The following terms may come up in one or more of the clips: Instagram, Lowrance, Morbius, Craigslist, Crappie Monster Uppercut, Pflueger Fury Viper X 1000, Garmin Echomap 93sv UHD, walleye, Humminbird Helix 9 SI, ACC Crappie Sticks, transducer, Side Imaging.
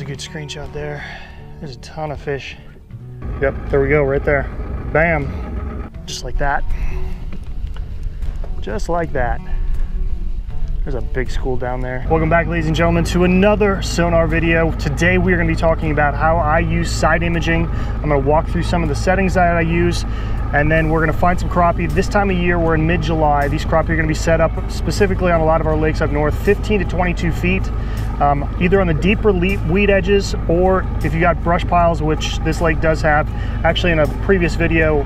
That's a good screenshot there. There's a ton of fish. Yep, there we go, right there. Bam. Just like that. Just like that. There's a big school down there. Welcome back, ladies and gentlemen, to another sonar video. Today we're gonna be talking about how I use side imaging. I'm gonna walk through some of the settings that I use, and then we're gonna find some crappie. This time of year, we're in mid-July. These crappie are gonna be set up specifically on a lot of our lakes up north, 15 to 22 feet, either on the deeper weed edges, or if you got brush piles, which this lake does have. Actually, in a previous video,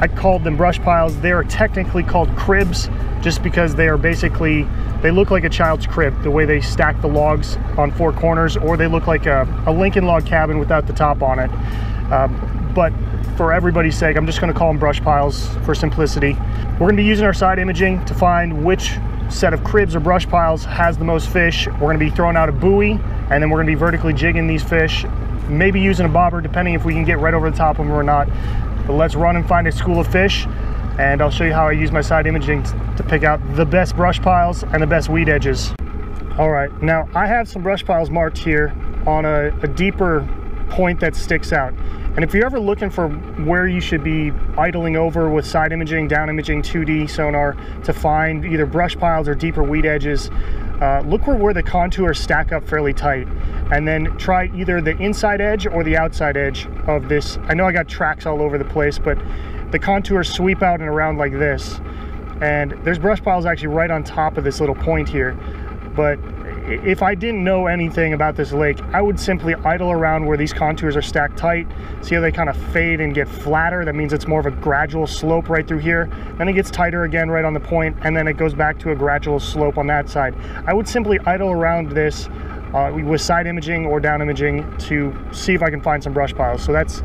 I called them brush piles. They are technically called cribs, just because they are basically, they look like a child's crib, the way they stack the logs on four corners, or they look like a Lincoln log cabin without the top on it. But for everybody's sake, I'm just gonna call them brush piles for simplicity. We're gonna be using our side imaging to find which set of cribs or brush piles has the most fish. We're gonna be throwing out a buoy, and then we're gonna be vertically jigging these fish, maybe using a bobber, depending if we can get right over the top of them or not. But let's run and find a school of fish, and I'll show you how I use my side imaging to pick out the best brush piles and the best weed edges. All right, now I have some brush piles marked here on a deeper point that sticks out. And if you're ever looking for where you should be idling over with side imaging, down imaging, 2D sonar to find either brush piles or deeper weed edges, look where the contours stack up fairly tight, and then try either the inside edge or the outside edge of this. I know I got tracks all over the place, but the contours sweep out and around like this. And there's brush piles actually right on top of this little point here. But if I didn't know anything about this lake, I would simply idle around where these contours are stacked tight. See how they kind of fade and get flatter? That means it's more of a gradual slope right through here. Then it gets tighter again right on the point, and then it goes back to a gradual slope on that side. I would simply idle around this with side imaging or down imaging to see if I can find some brush piles. So that's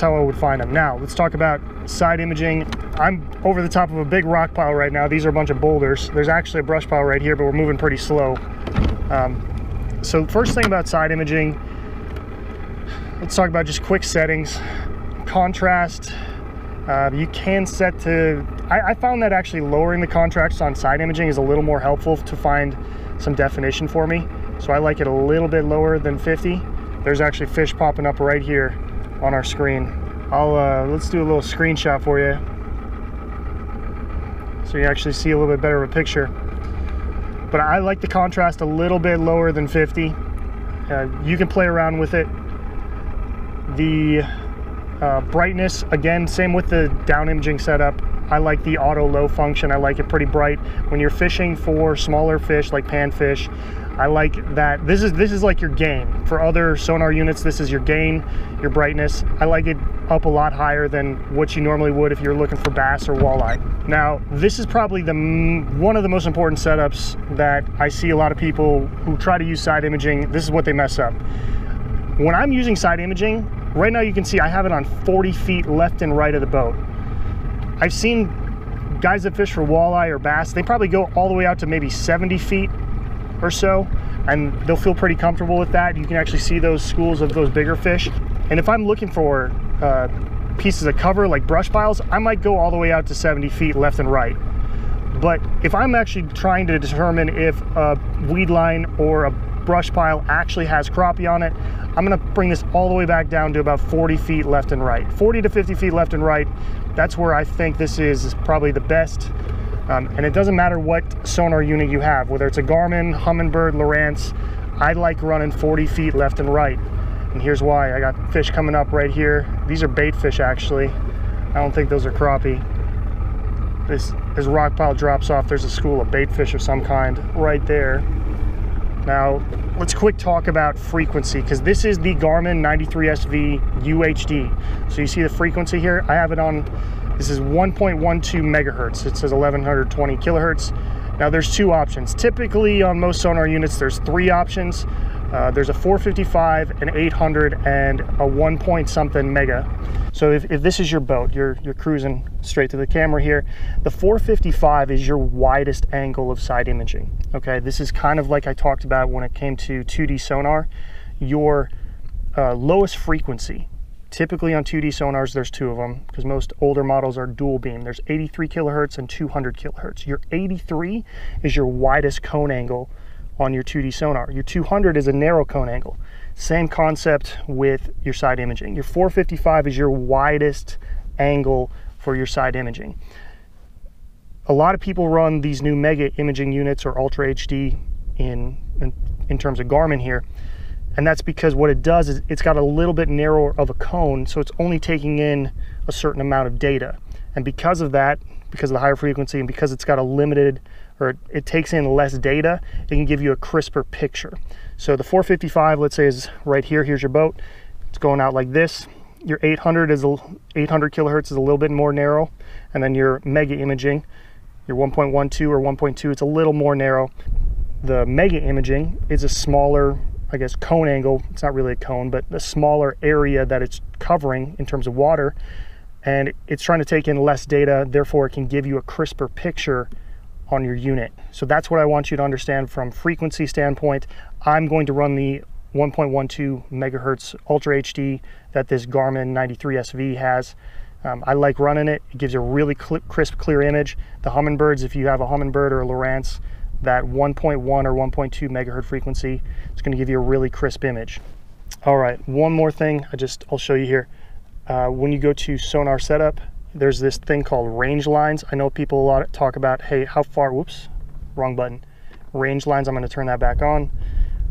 how I would find them. Now, let's talk about side imaging. I'm over the top of a big rock pile right now. These are a bunch of boulders. There's actually a brush pile right here, but we're moving pretty slow. So first thing about side imaging, let's talk about just quick settings. Contrast, you can set to, I found that actually lowering the contrast on side imaging is a little more helpful to find some definition for me. So I like it a little bit lower than 50. There's actually fish popping up right here on our screen. Let's do a little screenshot for you, so you actually see a little bit better of a picture. But I like the contrast a little bit lower than 50. You can play around with it. The brightness, again, same with the down imaging setup. I like the auto low function. I like it pretty bright. When you're fishing for smaller fish like panfish, I like that. This is like your gain. For other sonar units, this is your gain, your brightness. I like it up a lot higher than what you normally would if you're looking for bass or walleye. Now, this is probably one of the most important setups that I see a lot of people who try to use side imaging. This is what they mess up. When I'm using side imaging, right now you can see I have it on 40 feet left and right of the boat. I've seen guys that fish for walleye or bass, they probably go all the way out to maybe 70 feet or so, and they'll feel pretty comfortable with that. You can actually see those schools of those bigger fish. And if I'm looking for pieces of cover like brush piles, I might go all the way out to 70 feet left and right. But if I'm actually trying to determine if a weed line or a brush pile actually has crappie on it, I'm gonna bring this all the way back down to about 40 feet left and right. 40 to 50 feet left and right, that's where I think this is probably the best. And it doesn't matter what sonar unit you have, whether it's a Garmin, Humminbird, Lowrance, I like running 40 feet left and right. And here's why. I got fish coming up right here. These are bait fish, actually. I don't think those are crappie. This rock pile drops off. There's a school of bait fish of some kind right there. Now, let's quick talk about frequency, because this is the Garmin 93sv UHD. So you see the frequency here? I have it on, this is 1.12 megahertz. It says 1120 kilohertz. Now there's two options. Typically on most sonar units, there's three options. There's a 455, an 800, and a 1 point something mega. So if this is your boat, you're cruising straight to the camera here, the 455 is your widest angle of side imaging. Okay, this is kind of like I talked about when it came to 2D sonar, your lowest frequency. Typically on 2D sonars, there's two of them, because most older models are dual beam. There's 83 kilohertz and 200 kilohertz. Your 83 is your widest cone angle on your 2D sonar. Your 200 is a narrow cone angle. Same concept with your side imaging. Your 455 is your widest angle for your side imaging. A lot of people run these new mega imaging units or Ultra HD in terms of Garmin here, and that's because what it does is it's got a little bit narrower of a cone, so it's only taking in a certain amount of data. And because of that, because of the higher frequency and because it's got a limited, or it takes in less data, it can give you a crisper picture. So the 455, let's say, is right here. Here's your boat. It's going out like this. Your 800 kilohertz is a little bit more narrow, and then your mega imaging, your 1.12 or 1.2, it's a little more narrow. The mega imaging is a smaller, I guess, cone angle. It's not really a cone, but a smaller area that it's covering in terms of water, and it's trying to take in less data, therefore it can give you a crisper picture on your unit. So that's what I want you to understand from frequency standpoint. I'm going to run the 1.12 megahertz Ultra HD that this Garmin 93SV has. I like running it. It gives a really crisp, clear image. The Humminbirds, if you have a Humminbird or a Lowrance, that 1.1 or 1.2 megahertz frequency, it's going to give you a really crisp image. All right, one more thing I'll show you here. When you go to sonar setup, there's this thing called range lines. I know people a lot talk about, hey, how far, whoops, wrong button. Range lines, I'm going to turn that back on.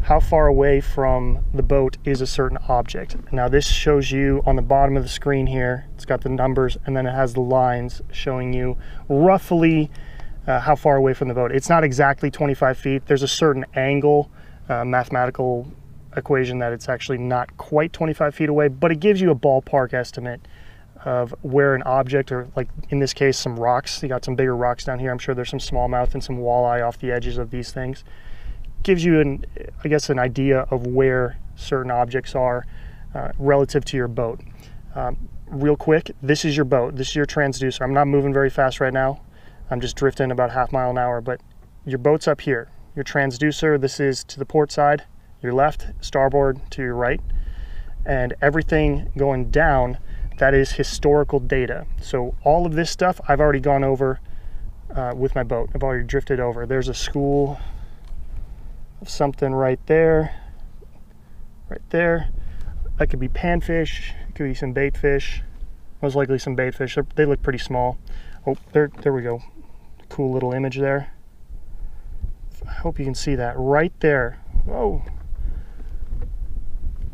How far away from the boat is a certain object? Now this shows you on the bottom of the screen here, it's got the numbers and then it has the lines showing you roughly how far away from the boat. It's not exactly 25 feet. There's a certain angle, mathematical equation that it's actually not quite 25 feet away, but it gives you a ballpark estimate of where an object, or like in this case, some rocks. You got some bigger rocks down here. I'm sure there's some smallmouth and some walleye off the edges of these things. Gives you an idea of where certain objects are relative to your boat. Real quick, this is your boat. This is your transducer. I'm not moving very fast right now. I'm just drifting about ½ mile an hour, but your boat's up here. Your transducer, this is to the port side, your left, starboard to your right, and everything going down, that is historical data. So all of this stuff I've already gone over with my boat. I've already drifted over. There's a school of something right there. That could be panfish, it could be some bait fish, most likely some bait fish. They look pretty small. Oh, there we go. Cool little image there. I hope you can see that right there. Whoa.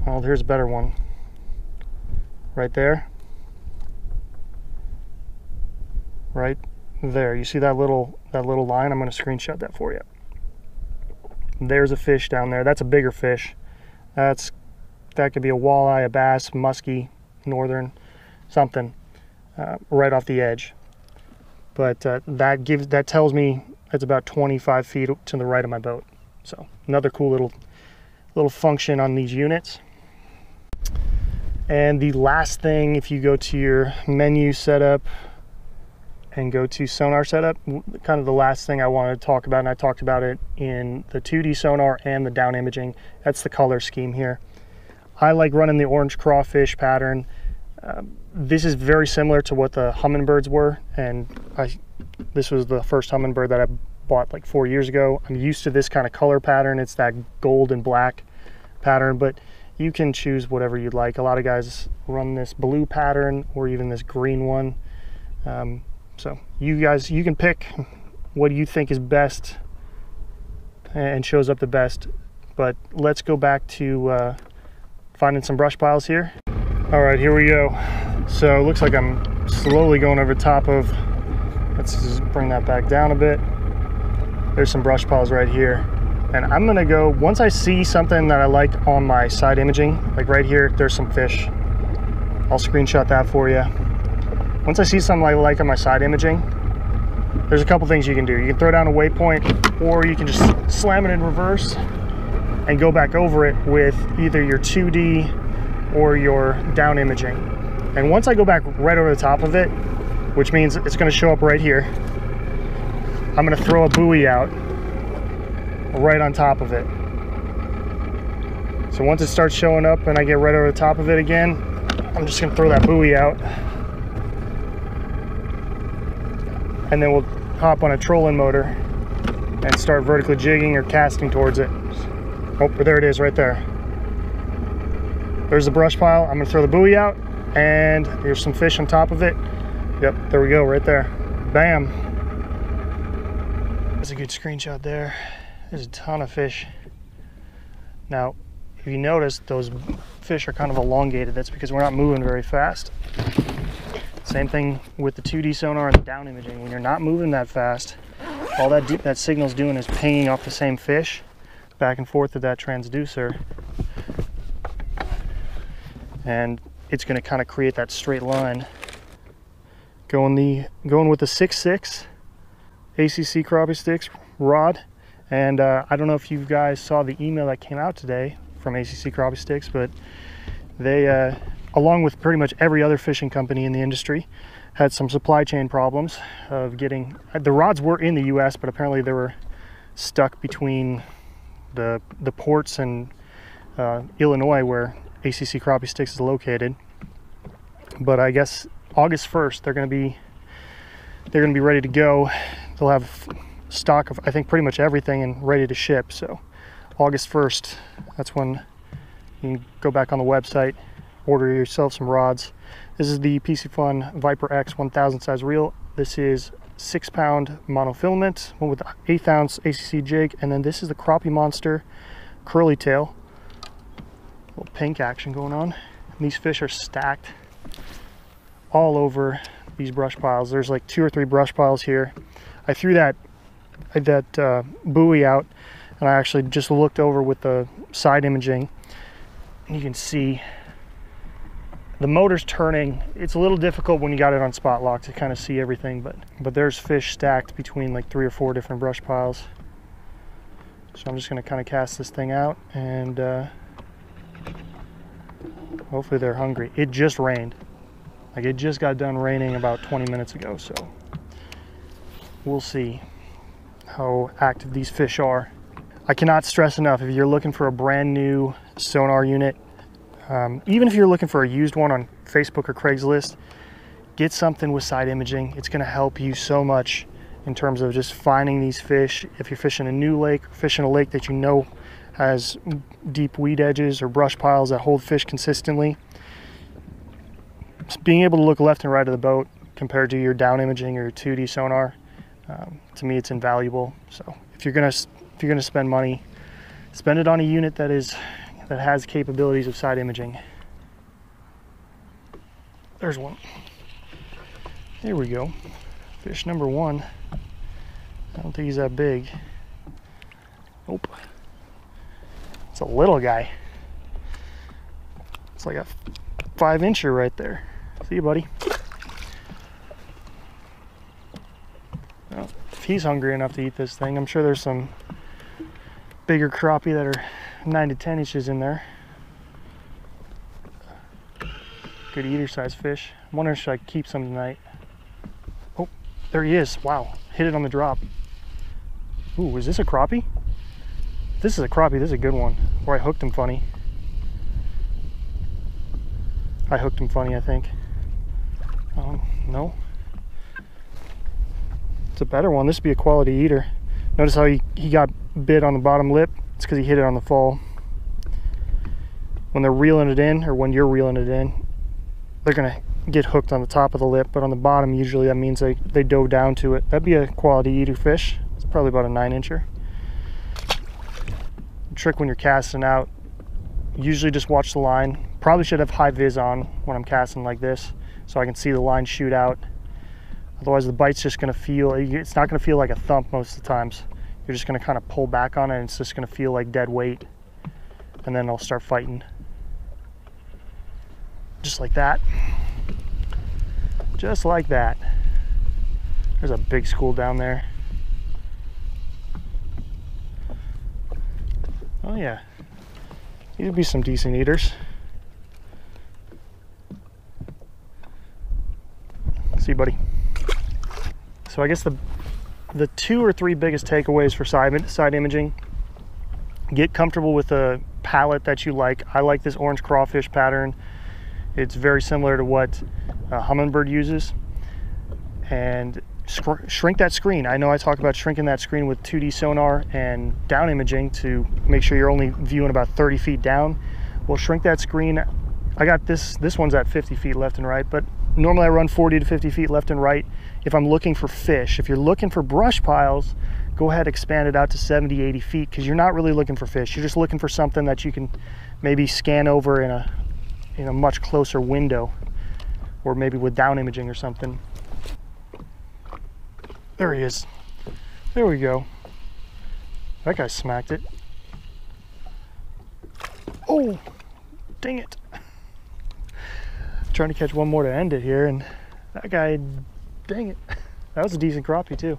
Oh, here's a better one. Right there. Right there. You see that little line? I'm going to screenshot that for you. There's a fish down there. That's a bigger fish. That could be a walleye, a bass, muskie, northern, something right off the edge. But that tells me it's about 25 feet to the right of my boat. So another cool little function on these units. And the last thing, if you go to your menu setup and go to sonar setup, kind of the last thing I wanted to talk about, and I talked about it in the 2D sonar and the down imaging, that's the color scheme here. I like running the orange crawfish pattern. This is very similar to what the Humminbirds were, and this was the first Humminbird that I bought like 4 years ago. I'm used to this kind of color pattern. It's that gold and black pattern, but you can choose whatever you'd like. A lot of guys run this blue pattern or even this green one. So you can pick what you think is best and shows up the best. But let's go back to finding some brush piles here. All right, here we go. So it looks like I'm slowly going over top of, let's just bring that back down a bit. There's some brush piles right here. And I'm gonna go, once I see something that I like on my side imaging, like right here, there's some fish. I'll screenshot that for you. Once I see something I like on my side imaging, there's a couple things you can do. You can throw down a waypoint, or you can just slam it in reverse and go back over it with either your 2D or your down imaging. And once I go back right over the top of it, which means it's gonna show up right here, I'm gonna throw a buoy out right on top of it. So once it starts showing up and I get right over the top of it again, I'm just gonna throw that buoy out. And then we'll hop on a trolling motor and start vertically jigging or casting towards it. Oh, there it is right there. There's the brush pile. I'm gonna throw the buoy out, and there's some fish on top of it. Yep, there we go, right there. Bam. That's a good screenshot there. There's a ton of fish. Now, if you notice, those fish are kind of elongated. That's because we're not moving very fast. Same thing with the 2D sonar and the down imaging. When you're not moving that fast, all that signal's doing is pinging off the same fish back and forth with that transducer. And it's gonna kind of create that straight line. Going with the 6.6 ACC Crappie Sticks rod. And I don't know if you guys saw the email that came out today from ACC Crappie Sticks, but they, along with pretty much every other fishing company in the industry, had some supply chain problems of getting, the rods were in the US, but apparently they were stuck between the ports and Illinois, where ACC Crappie Sticks is located. But I guess August 1st they're gonna be ready to go. They'll have stock of, I think, pretty much everything and ready to ship. So August 1st, that's when you can go back on the website, order yourself some rods. This is the PC Fun Viper X 1000 size reel. This is 6-pound monofilament, one with 1/8 ounce ACC jig, and then this is the Crappie Monster curly tail. A little pink action going on. And these fish are stacked all over these brush piles. There's like 2 or 3 brush piles here. I threw that buoy out, and I actually just looked over with the side imaging, and you can see the motor's turning. It's a little difficult when you got it on spot lock to kind of see everything, but there's fish stacked between like 3 or 4 different brush piles. So I'm just going to kind of cast this thing out, and hopefully they're hungry. It just rained. Like, it just got done raining about 20 minutes ago, so we'll see how active these fish are. I cannot stress enough, if you're looking for a brand new sonar unit, even if you're looking for a used one on Facebook or Craigslist, get something with side imaging. It's going to help you so much in terms of just finding these fish. If you're fishing a new lake, fishing a lake that you know has deep weed edges or brush piles that hold fish consistently, just being able to look left and right of the boat compared to your down imaging or your 2D sonar, to me, it's invaluable. So if you're gonna spend money, spend it on a unit that has capabilities of side imaging. There's one. There we go. Fish number one. I don't think he's that big. Nope. It's a little guy. It's like a 5-incher right there. See you, buddy. Well, if he's hungry enough to eat this thing, I'm sure there's some bigger crappie that are 9 to 10 inches in there. Good eater size fish. I'm wondering, should I keep some tonight? Oh, there he is. Wow, hit it on the drop. Ooh, is this a crappie? This is a crappie. This is a good one. Or I hooked him funny. I hooked him funny, I think. No. It's a better one. This would be a quality eater. Notice how he got bit on the bottom lip. It's because he hit it on the fall. When they're reeling it in, or when you're reeling it in, they're gonna get hooked on the top of the lip, but on the bottom, usually that means they dove down to it. That'd be a quality eater fish. It's probably about a 9-incher. The trick when you're casting out, usually just watch the line. Probably should have high vis on when I'm casting like this, so I can see the line shoot out. Otherwise the bite's just gonna feel, it's not gonna feel like a thump most of the times. You're just gonna kind of pull back on it, and it's just gonna feel like dead weight. And then I'll start fighting. Just like that. Just like that. There's a big school down there. Oh yeah. These would be some decent eaters. See, buddy. So I guess the 2 or 3 biggest takeaways for side imaging: get comfortable with a palette that you like. I like this orange crawfish pattern. It's very similar to what Humminbird uses. And shrink that screen. I know I talk about shrinking that screen with 2D sonar and down imaging to make sure you're only viewing about 30 feet down. We'll shrink that screen. I got this one's at 50 feet left and right, but normally I run 40 to 50 feet left and right if I'm looking for fish. If you're looking for brush piles, go ahead and expand it out to 70, 80 feet, because you're not really looking for fish. You're just looking for something that you can maybe scan over in a much closer window, or maybe with down imaging or something. There he is. There we go. That guy smacked it. Oh, dang it. Trying to catch one more to end it here, and that guy, dang it. That was a decent crappie too.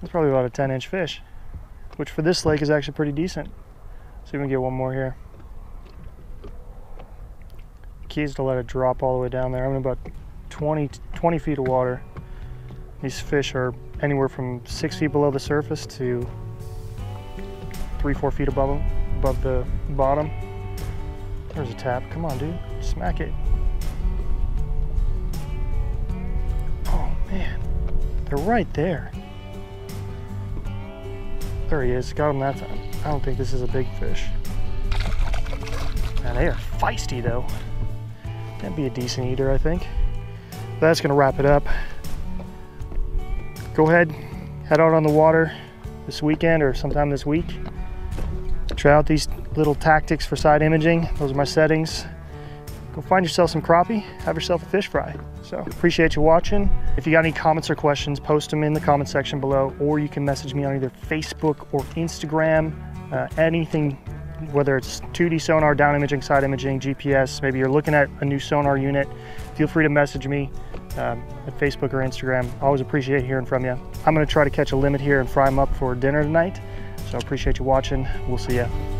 That's probably about a 10-inch fish, which for this lake is actually pretty decent. See if we can get one more here. The key is to let it drop all the way down there. I'm in about 20 feet of water. These fish are anywhere from 6 feet below the surface to 3-4 feet above the bottom. There's a tap. Come on, dude. Smack it. Oh, man. They're right there. There he is. Got him that time. I don't think this is a big fish. Man, they are feisty, though. That'd be a decent eater, I think. That's going to wrap it up. Go ahead. Head out on the water this weekend or sometime this week. Try out these little tactics for side imaging. Those are my settings. Go find yourself some crappie, have yourself a fish fry. So appreciate you watching. If you got any comments or questions, post them in the comment section below, or you can message me on either Facebook or Instagram. Anything, whether it's 2D sonar, down imaging, side imaging, GPS, maybe you're looking at a new sonar unit, feel free to message me at Facebook or Instagram. Always appreciate hearing from you. I'm gonna try to catch a limit here and fry them up for dinner tonight. So appreciate you watching. We'll see ya.